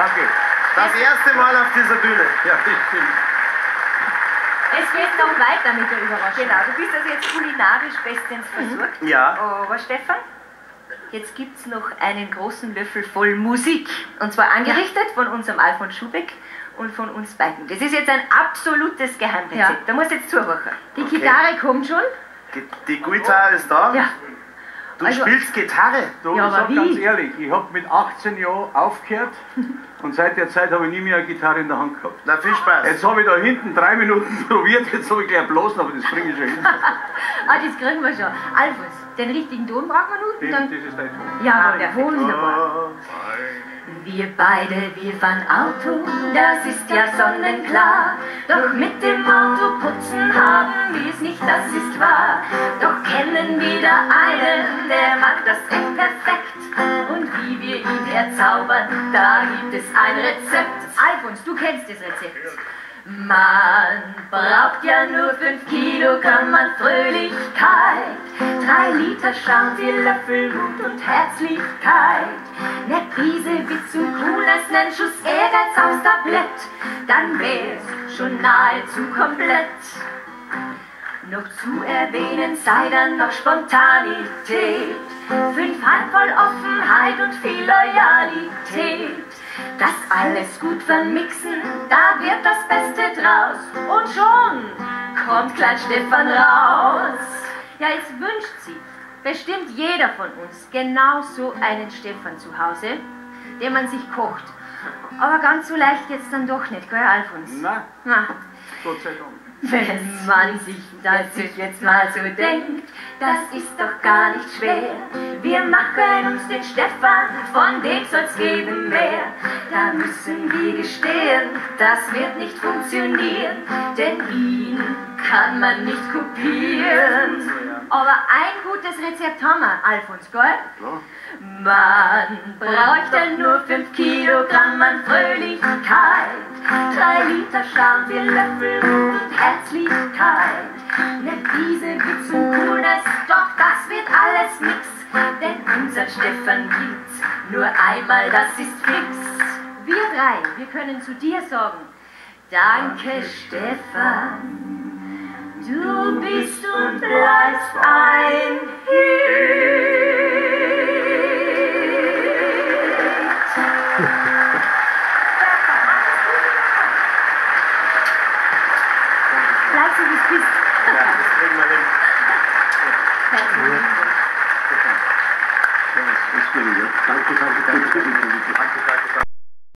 Danke. Das erste Mal auf dieser Bühne. Ja, stimmt. Es geht noch weiter mit der Überraschung. Genau, du bist also jetzt kulinarisch bestens versorgt. Ja. Aber Stefan, jetzt gibt es noch einen großen Löffel voll Musik. Und zwar angerichtet von unserem Alfons Schuhbeck und von uns beiden. Das ist jetzt ein absolutes Geheimrezept. Ja. Da musst du jetzt zuhören. Die Gitarre kommt schon. Die Gitarre ist da? Ja. Du spielst Gitarre? Du, ja, ich sag ganz ehrlich, ich habe mit 18 Jahren aufgehört und seit der Zeit habe ich nie mehr eine Gitarre in der Hand gehabt. Na, viel Spaß. Jetzt habe ich da hinten 3 Minuten probiert, jetzt habe ich gleich bloßen, aber das bringe ich schon hin. Ah, das kriegen wir schon. Alfons, den richtigen Ton brauchen wir nun. Das ist dein Ton. Ja, der wunderbar. Wir beide, wir fahren Auto, das ist ja sonnenklar. Doch mit dem Auto putzen haben wir's nicht, das ist wahr. Doch kennen wir da einen, der macht das echt perfekt. Und wie wir ihn erzaubern, da gibt es ein Rezept. Alfons, du kennst das Rezept. Man braucht ja nur 5 Kilogramm an Fröhlichkeit, 3 Liter Charme, 4 Löffel Mut und Herzlichkeit, ne Prise Witz und Coolness, nen Schuss Ehrgeiz aufs Tablett, dann wär's schon nahezu komplett. Noch zu erwähnen sei dann noch Spontanität, 5 Hand voll Offenheit und viel Loyalität. Das alles gut vermixen, da wird das Beste draus. Und schon kommt Klein Stefan raus. Ja, jetzt wünscht sich bestimmt jeder von uns genau so einen Stefan zu Hause, den man sich kocht. Aber ganz so leicht jetzt dann doch nicht, gell, Alfons? Nein, Gott sei Dank. Wenn man sich dazu jetzt mal so denkt, das ist doch gar nicht schwer. Wir machen uns den Stefan, von dem soll's geben mehr. Da müssen wir gestehen, das wird nicht funktionieren, denn ihn kann man nicht kopieren. Aber ein gutes Rezept haben wir, Alfons, gell? Ja. Man braucht ja nur 5 Kilogramm an Fröhlichkeit, 3 Liter Charme, 4 Löffel Mut und Herzlichkeit, ne Prise Witz und Coolness, doch das wird alles nix, denn unser Stefan gibt's nur einmal, das ist fix. Wir drei, wir können zu dir sagen, danke Stefan, du bist und bleibst ein Held. Danke,